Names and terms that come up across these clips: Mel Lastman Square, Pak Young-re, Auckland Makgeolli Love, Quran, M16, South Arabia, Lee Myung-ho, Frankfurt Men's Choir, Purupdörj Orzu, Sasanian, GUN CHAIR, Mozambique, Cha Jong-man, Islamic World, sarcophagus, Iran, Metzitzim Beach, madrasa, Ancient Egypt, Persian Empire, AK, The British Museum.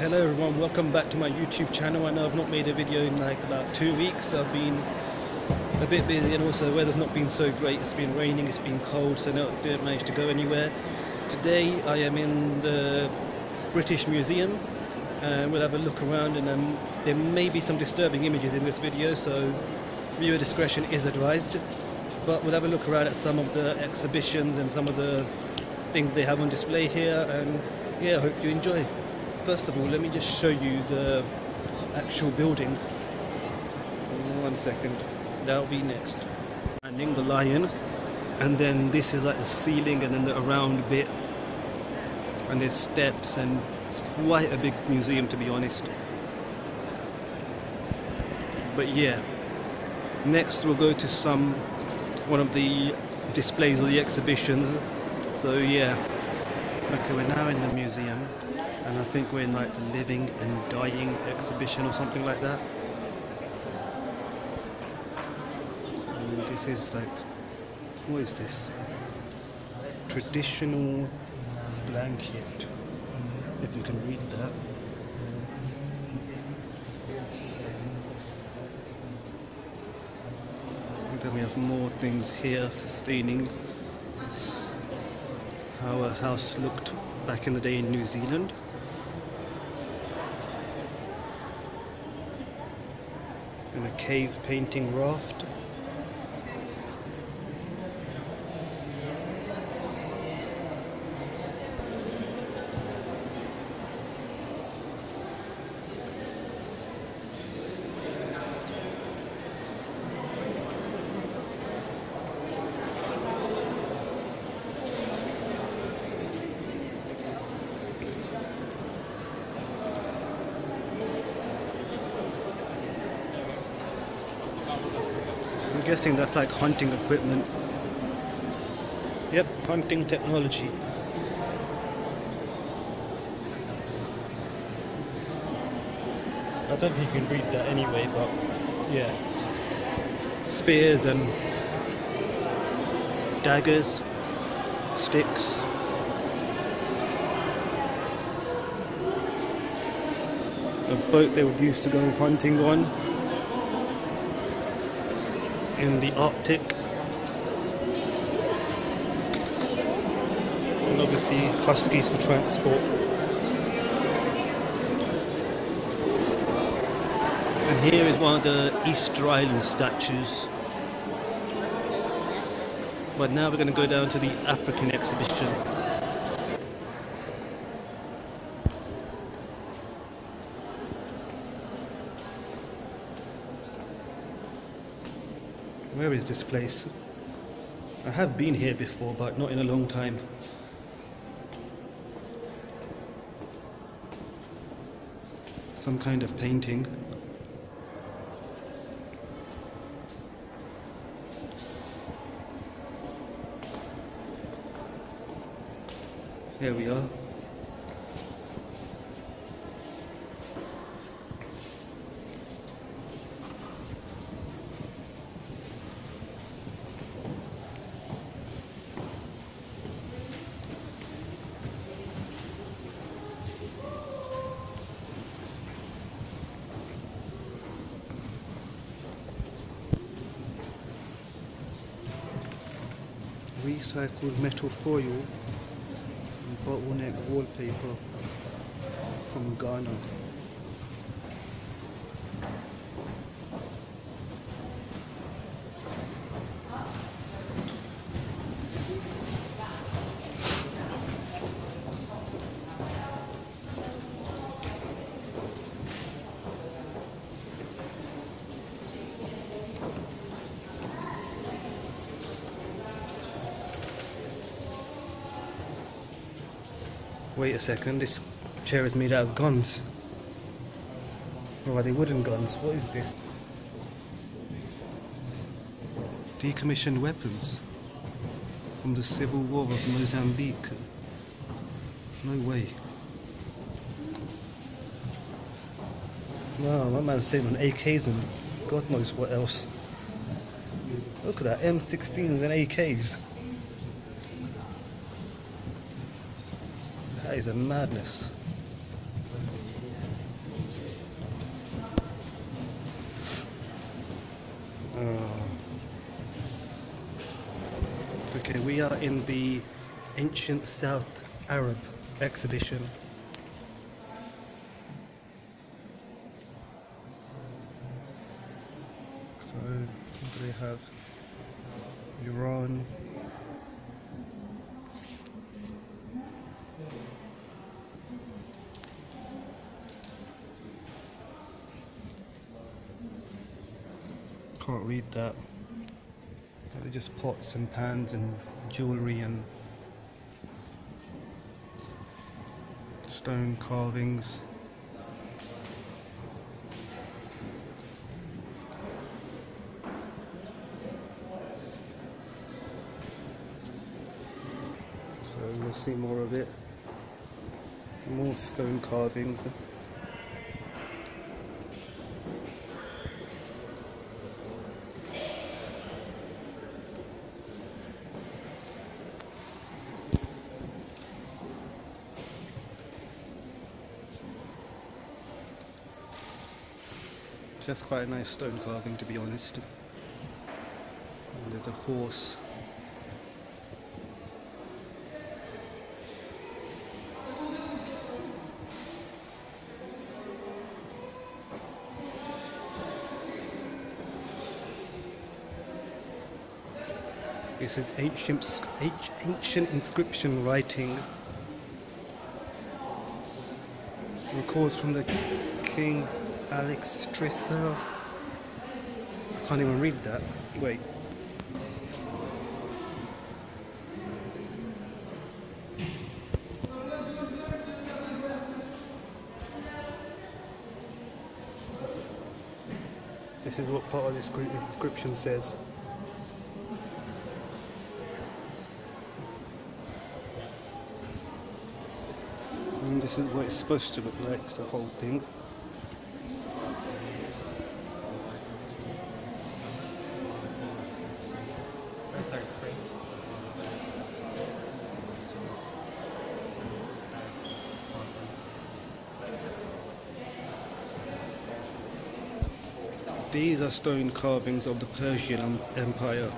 Hello everyone, welcome back to my YouTube channel. I know I've not made a video in like about 2 weeks. I've been a bit busy, and also the weather's not been so great. It's been raining, it's been cold, so no, I didn't manage to go anywhere. Today I am in the British Museum and we'll have a look around, and there may be some disturbing images in this video, so viewer discretion is advised. But we'll have a look around at some of the exhibitions and some of the things they have on display here, and yeah, I hope you enjoy. First of all, let me just show you the actual building. One second, that'll be next. Landing the lion, and then this is like the ceiling, and then the around bit, and there's steps, and it's quite a big museum to be honest. But yeah, next we'll go to one of the displays or the exhibitions. So yeah, okay, we're now in the museum, and I think we're in like the living and dying exhibition or something like that. And this is like, what is this? Traditional blanket, if you can read that. And then we have more things here, sustaining how a house looked back in the day in New Zealand. And a cave painting raft. I'm guessing that's like hunting equipment. Yep, hunting technology. I don't think you can read that anyway, but yeah. Spears and daggers, sticks. A boat they would use to go hunting on. In the Arctic, and obviously huskies for transport. And here is one of the Easter Island statues. But now we're going to go down to the African exhibition. Where is this place? I have been here before, but not in a long time. Some kind of painting. There we are. Recycled metal foil and bottleneck wallpaper from Ghana. Wait a second, this chair is made out of guns. Or are they wooden guns? What is this? Decommissioned weapons from the civil war of Mozambique. No way. Wow, my man's sitting on AKs and God knows what else. Look at that, M16s and AKs. That is a madness. here in the Ancient South Arab exhibition. So we have Iran, can't read that. They're just pots and pans and jewellery and stone carvings. So we'll see more of it. More stone carvings. That's quite a nice stone carving, to be honest. And there's a horse. This is ancient inscription writing. Records from the King Alex Strisser. I can't even read that. Wait. This is what part of this inscription says. And this is what it's supposed to look like, the whole thing. These are stone carvings of the Persian Empire.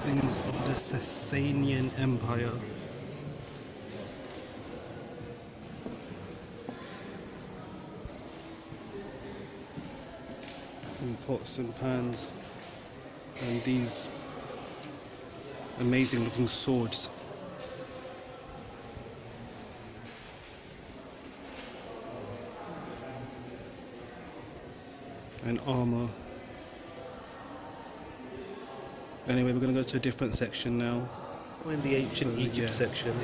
Things of the Sasanian Empire. And pots and pans, and these amazing looking swords. And armor. Anyway, we're going to go to a different section now. We're in the Ancient Egypt section.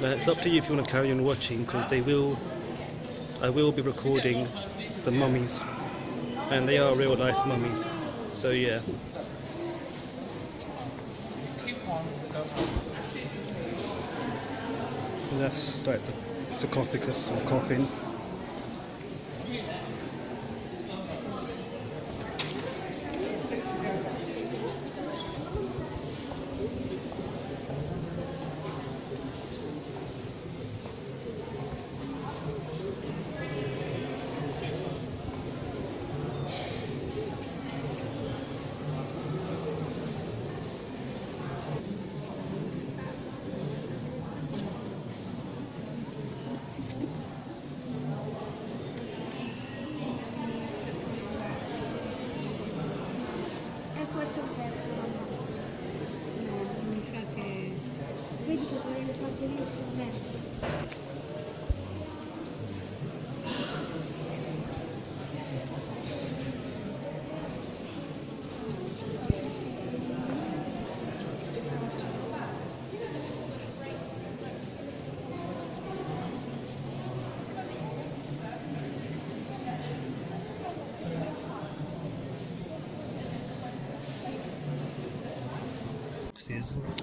Now it's up to you if you want to carry on watching, because I will be recording the mummies, and they are real life mummies. So yeah. And that's like the sarcophagus or coffin.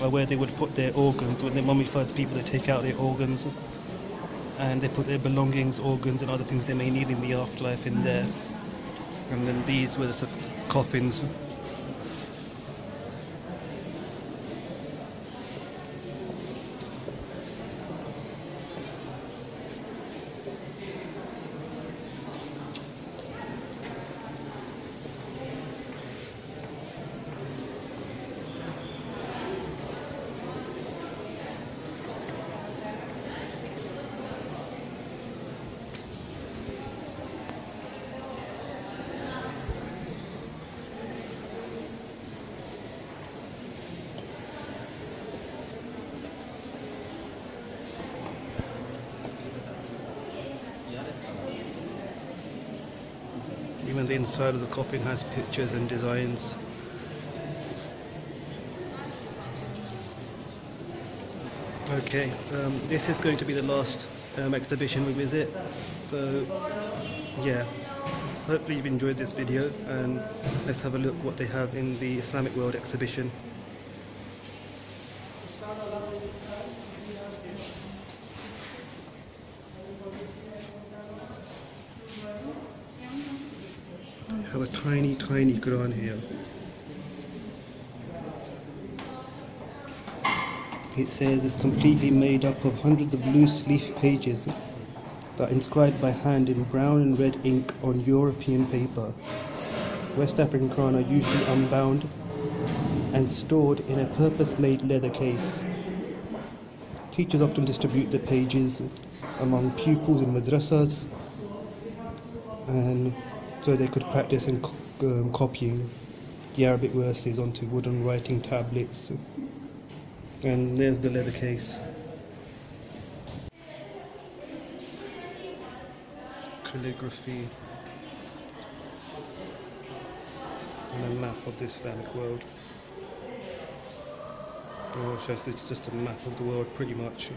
Or where they would put their organs when they mummified people. They take out their organs and they put their belongings, organs and other things they may need in the afterlife in there. And then these were the coffins. Even the inside of the coffin has pictures and designs. Okay, this is going to be the last exhibition we visit. So, yeah, hopefully you've enjoyed this video, and let's have a look what they have in the Islamic World exhibition. Have a tiny Quran here. It says it's completely made up of hundreds of loose leaf pages that are inscribed by hand in brown and red ink on European paper. West African Quran are usually unbound and stored in a purpose-made leather case. Teachers often distribute the pages among pupils in madrasas, and so they could practice in copying the Arabic verses onto wooden writing tablets. And there's the leather case. Calligraphy. And a map of the Islamic world. Oh, it's just a map of the world pretty much.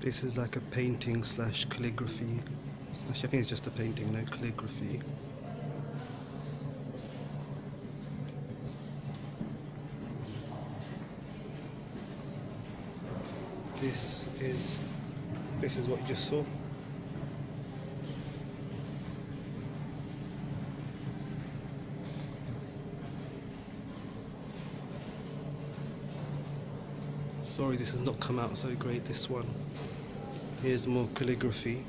This is like a painting slash calligraphy. Actually, I think it's just a painting, no calligraphy. This is what you just saw. Sorry, this has not come out so great, this one. Here's more calligraphy.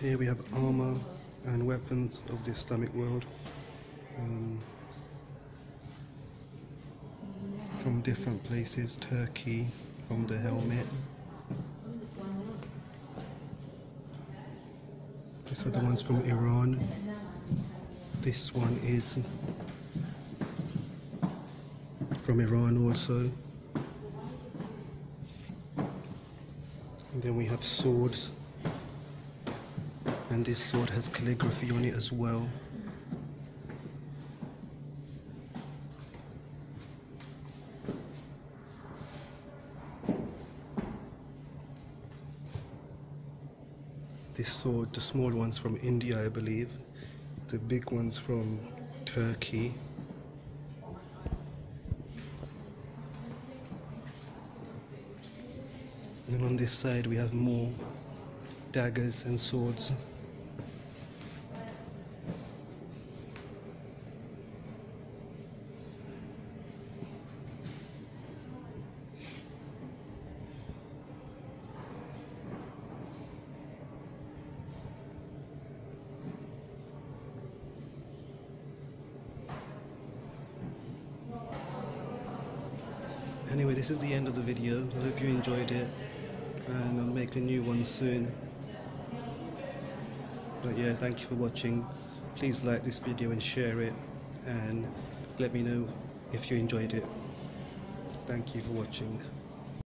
Here we have armor and weapons of the Islamic world, from different places. Turkey, from the helmet. These are the ones from Iran. This one is from Iran also. And then we have swords, and this sword has calligraphy on it as well. This sword, the small one's from India, I believe. The big ones from Turkey. And on this side we have more daggers and swords. Anyway, this is the end of the video. I hope you enjoyed it, and I'll make a new one soon. But yeah, thank you for watching. Please like this video and share it, and let me know if you enjoyed it. Thank you for watching.